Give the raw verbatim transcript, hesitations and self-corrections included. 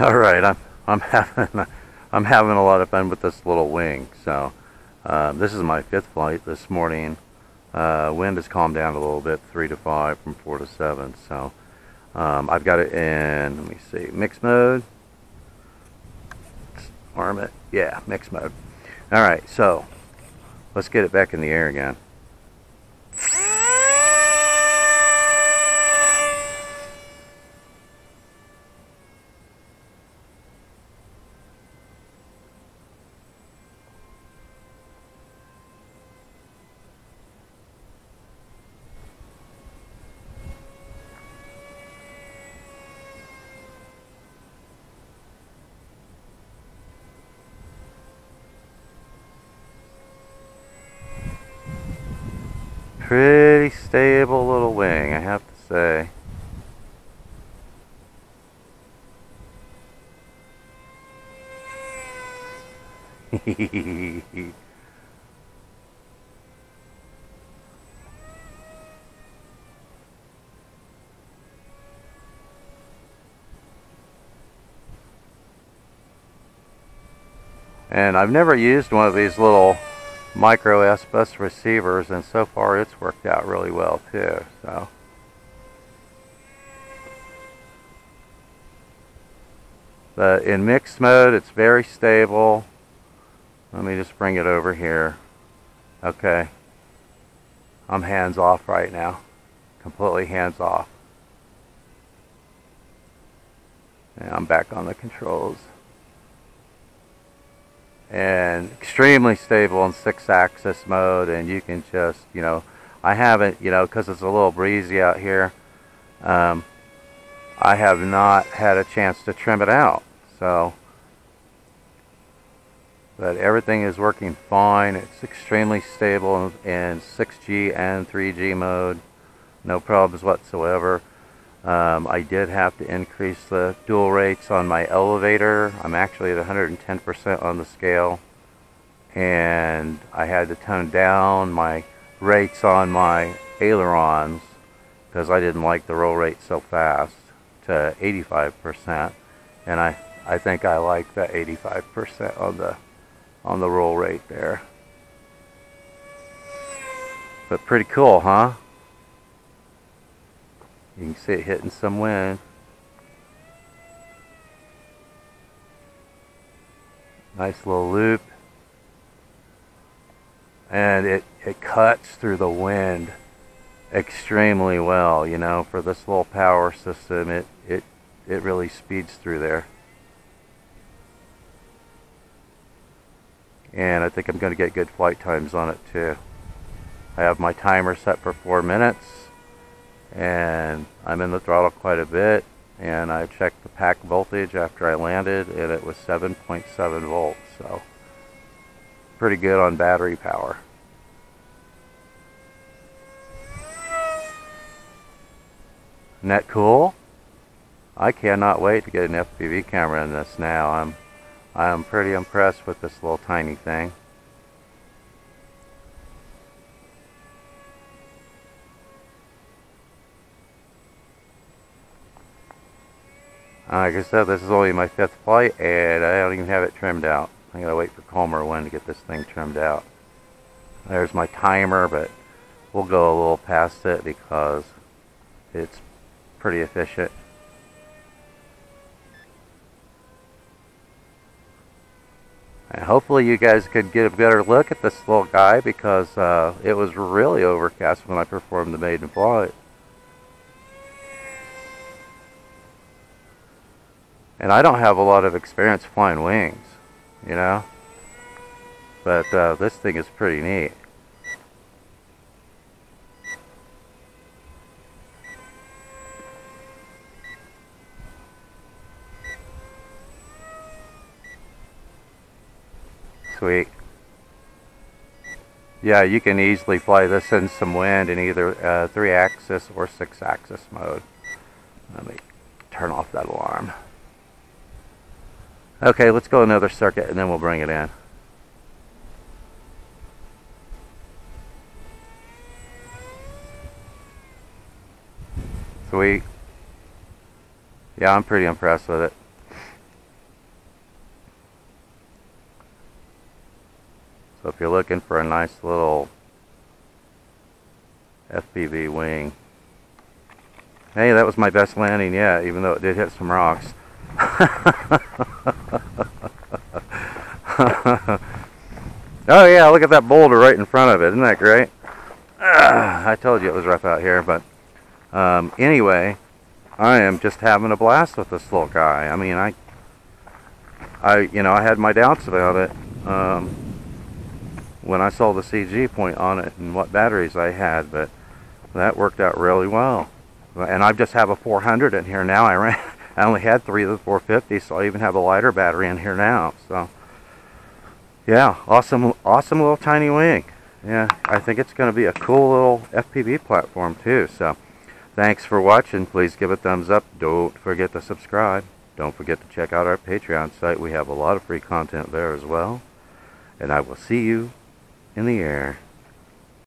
All right, I'm I'm having I'm having a lot of fun with this little wing. So uh, this is my fifth flight this morning. Uh, wind has calmed down a little bit, three to five from four to seven. So um, I've got it in. Let me see, mixed mode. Let's arm it. Yeah, mixed mode. All right, so let's get it back in the air again. Pretty stable little wing, I have to say. And I've never used one of these little micro S B U S receivers, and so far it's worked out really well too. So but in mixed mode it's very stable. Let me just bring it over here. Okay, I'm hands off right now, completely hands off, and I'm back on the controls. And extremely stable in six axis mode, and you can just, you know, I haven't, you know, because it's a little breezy out here, um, I have not had a chance to trim it out. So, but everything is working fine. It's extremely stable in, in six G and three G mode, no problems whatsoever. Um, I did have to increase the dual rates on my elevator. I'm actually at one hundred ten percent on the scale, and I had to tone down my rates on my ailerons because I didn't like the roll rate so fast to eighty-five percent, and I I think I like the eighty-five percent on the on the roll rate there. But pretty cool, huh? You can see it hitting some wind. Nice little loop. And it, it cuts through the wind extremely well, you know, for this little power system. It, it, it really speeds through there. And I think I'm going to get good flight times on it too. I have my timer set for four minutes. And I'm in the throttle quite a bit, and I checked the pack voltage after I landed, and it was seven point seven volts, so pretty good on battery power. Isn't that cool? I cannot wait to get an F P V camera in this now. I'm I'm pretty impressed with this little tiny thing. Like I said, this is only my fifth flight, and I don't even have it trimmed out. I gotta wait for calmer wind to get this thing trimmed out. There's my timer, but we'll go a little past it because it's pretty efficient. And hopefully you guys could get a better look at this little guy, because uh, it was really overcast when I performed the maiden flight. And I don't have a lot of experience flying wings, you know, but uh, this thing is pretty neat. Sweet. Yeah, you can easily fly this in some wind in either uh, three axis or six axis mode. Let me turn off that alarm. Okay, let's go another circuit and then we'll bring it in. Sweet. Yeah, I'm pretty impressed with it. So if you're looking for a nice little F P V wing, hey, that was my best landing yet, even though it did hit some rocks. Oh yeah, look at that boulder right in front of it. Isn't that great? Ah, I told you it was rough out here, but um, anyway, I am just having a blast with this little guy. I mean, I, I, you know, I had my doubts about it um, when I saw the C G point on it and what batteries I had, but that worked out really well. And I just have a four hundred in here now. I ran, I only had three of the four fifties, so I even have a lighter battery in here now. So, yeah, awesome, awesome little tiny wing. Yeah, I think it's going to be a cool little F P V platform too. So, thanks for watching. Please give a thumbs up. Don't forget to subscribe. Don't forget to check out our Patreon site. We have a lot of free content there as well. And I will see you in the air.